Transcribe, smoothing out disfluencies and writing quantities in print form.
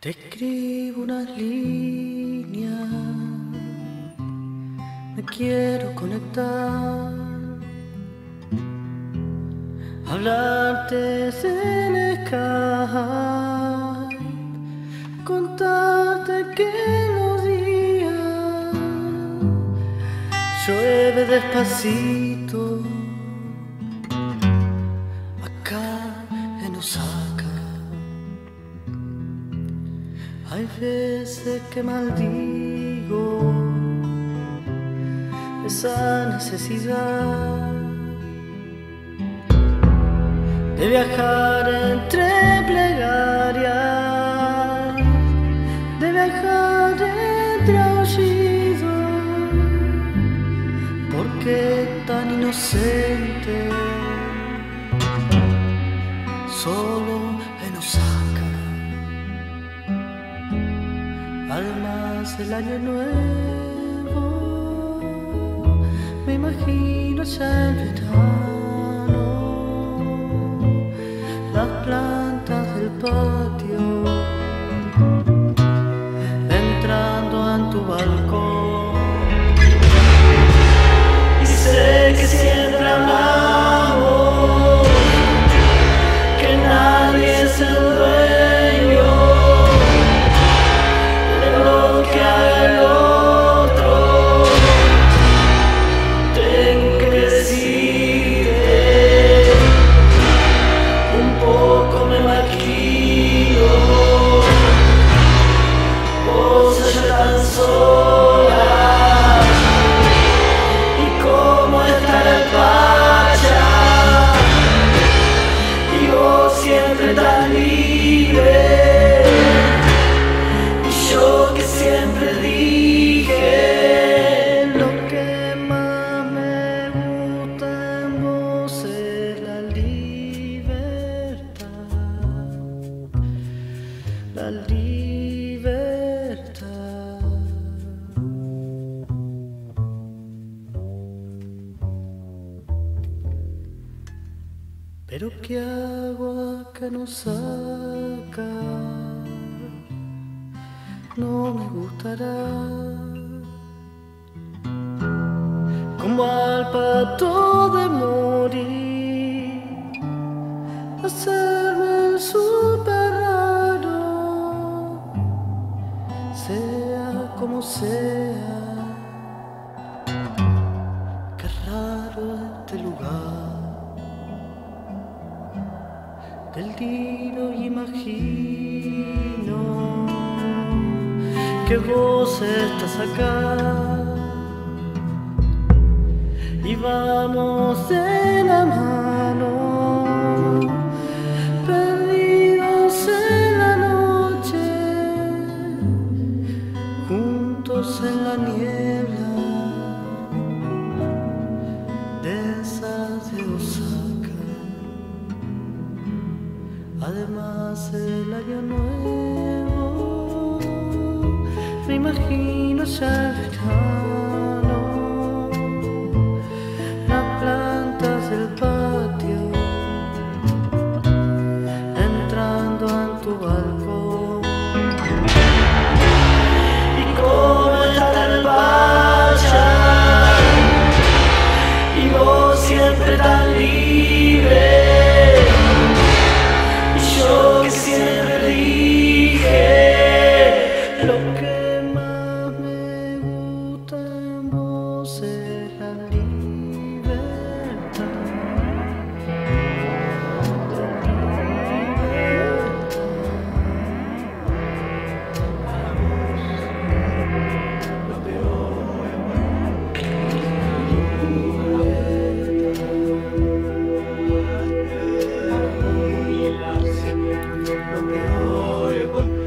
Te escribo unas líneas, me quiero conectar, hablarte en Skype, contarte que los días llueve despacito acá en Osaka. Hay veces que maldigo esa necesidad de viajar entre plegarias, de viajar entre aullidos. ¿Por qué tan inocente solo en Osaka? Almas del año nuevo, me imagino ya el verano, las plantas del patio, entrando en tu balcón, y sé que siempre hablamos, que nadie es el dueño que haga el otro. Tengo que decirte, un poco me maquillo, vos allá tan sola, y cómo está la playa, y vos siempre tan libre. La libertad. Pero qué hago acá en Osaka, no me gustará, como al pato de morir, hacerme el como sea. Qué raro este lugar del tiro, y imagino que vos estás acá y vamos de la mano, perdidos en la noche, en la niebla de esas de Osaka. Además el año nuevo, me imagino ya el verano, las plantas del patio, entrando en tu balcón. Lo peor es